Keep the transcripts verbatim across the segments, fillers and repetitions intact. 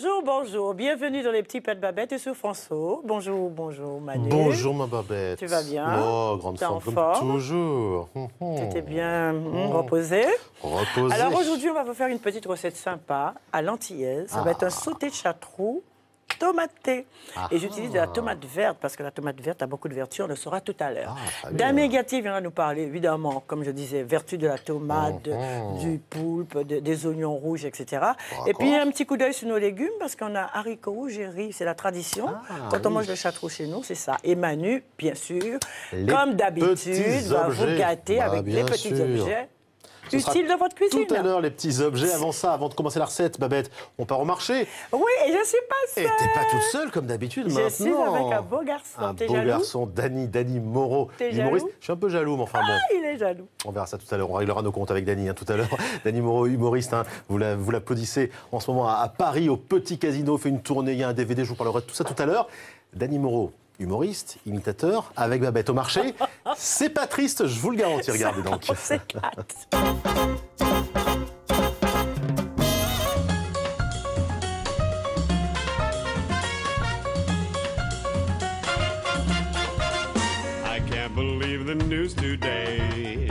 Bonjour, bonjour. Bienvenue dans les petits pas de Babette et sur François. Bonjour, bonjour Manu. Bonjour ma Babette. Tu vas bien? Oh, grande forme, comme toujours. Tu t'es bien mmh. reposée. Reposée. Alors aujourd'hui, on va vous faire une petite recette sympa à l'antillaise. Ça ah. va être un sauté de chatrou tomaté. Ah. Et j'utilise de la tomate verte parce que la tomate verte a beaucoup de vertus, on le saura tout à l'heure. Ah, Damien Gatti viendra nous parler, évidemment, comme je disais, vertus de la tomate, mm-hmm. du poulpe, de, des oignons rouges, et cetera. Et puis un petit coup d'œil sur nos légumes parce qu'on a haricots rouges et riz, c'est la tradition. Ah, Quand on oui. mange le chatrou chez nous, c'est ça. Et Manu, bien sûr, les comme d'habitude, va vous gâter bah, avec les petits sûr. objets. Utile de votre cuisine. Tout à l'heure, les petits objets. Avant ça, avant de commencer la recette, Babette, on part au marché. Oui, et je ne suis pas seule. Et t'es pas toute seule, comme d'habitude, maintenant. Je suis avec un beau garçon. Un beau garçon, Dany, Dany Mauro. T'es jaloux ? Je suis un peu jaloux, mais enfin bon. Ah, il est jaloux. On verra ça tout à l'heure. On réglera nos comptes avec Dany, hein, tout à l'heure. Dany Mauro, humoriste, hein, vous l'applaudissez en ce moment à Paris, au Petit Casino. Fait une tournée, il y a un D V D, je vous parlerai de tout ça tout à l'heure. Dany Mauro, humoriste, imitateur, avec Babette au marché. C'est pas triste, je vous le garantis. Regardez donc. On s'éclate. I can't believe the news today.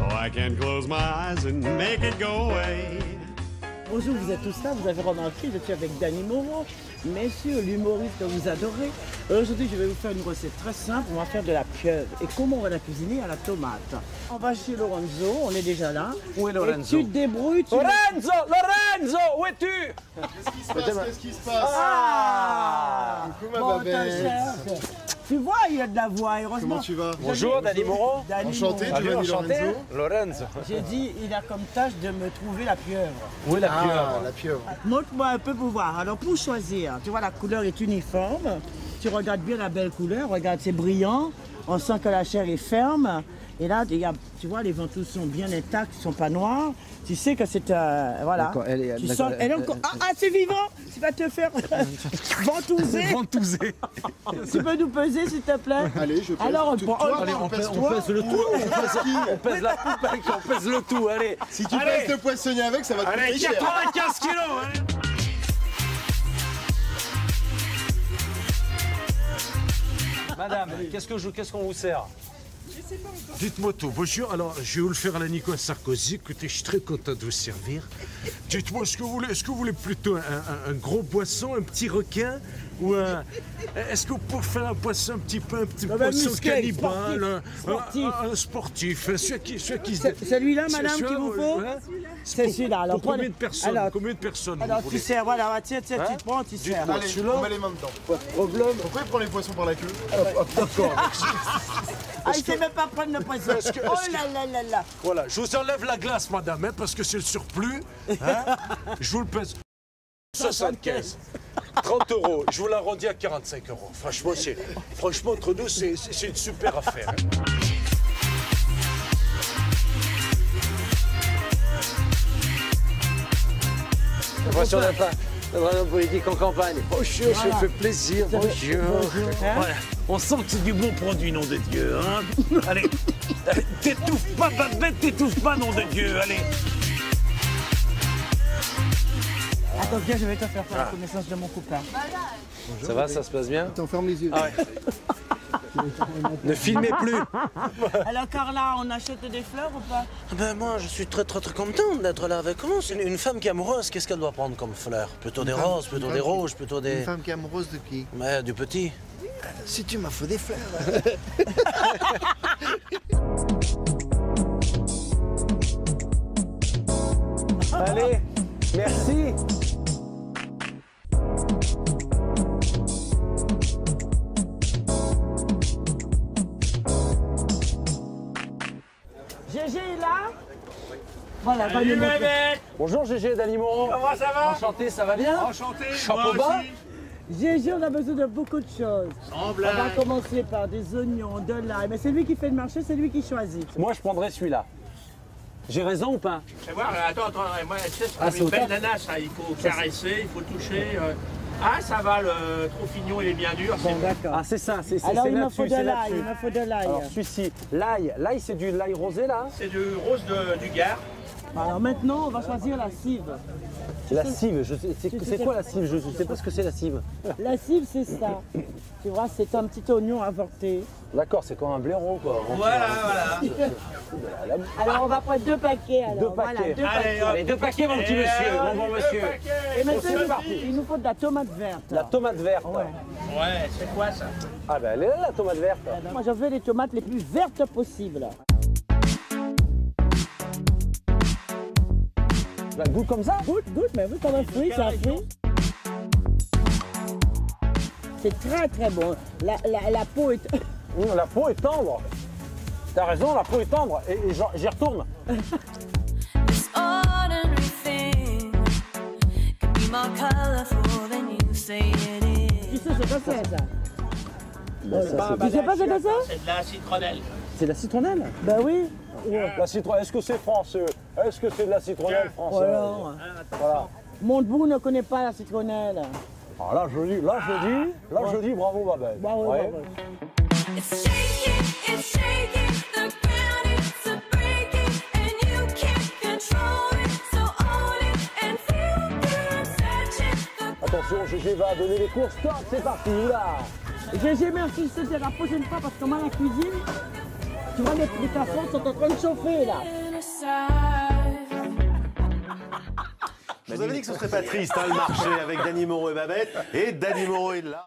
Oh, I can't close my eyes and make it go away. Bonjour, vous êtes tous là, vous avez remarqué, je suis avec Dany Mauro, bien sûr, l'humoriste que vous adorez. Aujourd'hui, je vais vous faire une recette très simple, on va faire de la pieuvre. Et comment on va la cuisiner? À la tomate. On va chez Lorenzo, on est déjà là. Où est Lorenzo? Et tu te débrouilles, tu... Lorenzo, Lorenzo, où es-tu? Qu'est-ce qui se passe? Qu'est-ce qui se passe? Ah, coucou ma bon, Babette. Tu vois, il y a de la voix, heureusement. Comment tu vas? Bonjour, Dany Mauro. Enchanté, Giovanni Lorenzo. Lorenzo. J'ai dit, il a comme tâche de me trouver la pieuvre. Où est la ah, pieuvre? La pieuvre. Montre-moi un peu pour voir. Alors, pour choisir, tu vois, la couleur est uniforme. Tu regardes bien la belle couleur, regarde, c'est brillant. On sent que la chair est ferme. Et là, y a, tu vois, les ventouses sont bien intactes, ne sont pas noires. Tu sais que c'est... Euh, voilà. Elle est, tu sens, elle est encore... Ah, ah c'est vivant. Tu vas te faire ventouser. Ventouser. Tu peux nous peser, s'il te plaît? Allez, je pèse. Alors, on, toi, on, allez, on, on, pèse, on pèse le tout. On pèse qui? On pèse la poupe avec, on pèse le tout, allez. Si tu allez. pèses le poissonnier avec, ça va te coûter cher. Allez, quatre-vingt-quinze kilos, allez. Madame, qu'est-ce qu'on qu qu vous sert? Dites-moi tout. Bonjour. Alors, je vais vous le faire à la Nico Sarkozy. Écoutez, je suis très content de vous servir. Dites-moi, est-ce que vous voulez, est-ce que vous voulez plutôt un, un, un gros poisson, un petit requin, ou un... Est-ce que vous pouvez faire un poisson, un petit peu, un petit ah, poisson musclé, cannibale, sportif, un, un, un sportif, celui qui, celui qui... Celui-là, madame, qu'il vous faut? C'est celui-là. Alors, pour combien de personnes? Alors, combien de personnes? Alors, tu sers, voilà, tiens, tiens, hein? Tu te prends, tu sers. Allez, on met les mains dedans. Pas de problème. Pourquoi il prend les poissons par la queue? D'accord. Ah, il ne sait même pas prendre le poisson. Que, oh là que... là là là. Voilà, je vous enlève la glace, madame, hein, parce que c'est le surplus. Hein, je vous le pèse. soixante-quinze. trente euros. Je vous l'arrondis à quarante-cinq euros. Franchement, franchement entre nous, c'est une super affaire. Attention, on n'a pas... Vraiment politique en campagne. Bonjour, voilà. Je fais plaisir. Bonjour. Bonjour. Hein? Voilà. On sent que c'est du bon produit, nom de Dieu. Hein? Allez, t'étouffe pas, Babette, t'étouffe pas, nom de Dieu. Allez. Attends, viens, je vais te faire faire ah. la connaissance de mon copain. Bonjour, ça va, bébé. Ça se passe bien? T'en fermes les yeux. Ah ouais. Ne filmez plus. Alors Carla, on achète des fleurs ou pas? Ben moi, je suis très très très contente d'être là avec nous. Une femme qui est amoureuse, qu'est-ce qu'elle doit prendre comme fleurs? Plutôt des roses, plutôt des roses, plutôt des... Une femme qui est amoureuse de qui? Mais du petit. Si tu m'as fait des fleurs. Allez, merci. Gégé est là. Voilà, salut Babette. Bonjour Gégé, Dany Mauro. Comment ça va? Enchanté, ça va bien? Enchanté, chapeau bas. Gégé, on a besoin de beaucoup de choses. Sans blague. On va commencer par des oignons, de l'ail. Mais c'est lui qui fait le marché, c'est lui qui choisit. Moi, je prendrais celui-là. J'ai raison ou pas? Je vais voir, attends, attends. Moi, c'est ah, une belle nana, ça. Il faut caresser, il faut toucher. Euh... Ah, ça va, le Troufignon, il est bien dur. Bon, d'accord. Ah, c'est ça, c'est ça. Alors, il me faut de l'ail, il me faut de l'ail. Alors, celui-ci, l'ail, l'ail, c'est du l'ail rosé, là? C'est du rose de, du Gard. Alors, maintenant, on va choisir la cive. La cive, c'est quoi la cive? Je ne sais pas ce que c'est la cive. La cive, c'est ça. Tu vois, c'est un petit oignon avorté. D'accord, c'est comme un blaireau, quoi. Voilà, voilà. Alors, on va prendre deux paquets, alors. Deux paquets. Allez, deux paquets, mon petit monsieur, mon bon monsieur. Et maintenant, il nous faut de la tomate verte. La tomate verte? Ouais. Ouais, c'est quoi, ça? Ah ben, elle est là, la tomate verte. Moi, je veux les tomates les plus vertes possibles. La goûte comme ça? Goûte, goûte, mais oui, comme un fruit, c'est un fruit. C'est très très bon. La, la, la peau est... Mmh, la peau est tendre. T'as raison, la peau est tendre. Et, et j'y retourne. Tu sais ce que c'est, ça? Ben, ça bah, bah, tu sais pas ce que c'est? C'est de la citronnelle. C'est de la citronnelle? Ben oui. Ouais. La citronnelle, est-ce que c'est français? Est-ce que c'est de la citronnelle française? Voilà. Voilà. Montebourg ne connaît pas la citronnelle. Ah, là je dis, là je dis, là ouais. je dis bravo ma belle. Bravo, ouais. bravo. Attention, Gégé va donner les courses. Stop, c'est parti, là. Gégé, merci, c'était la prochaine fois parce que moi la cuisine. Tu vois, les, les casseroles sont en train de chauffer, là. Je vous avais dit que ce serait pas triste, hein, le marché avec Dany Mauro et Babette. Et Dany Mauro est là.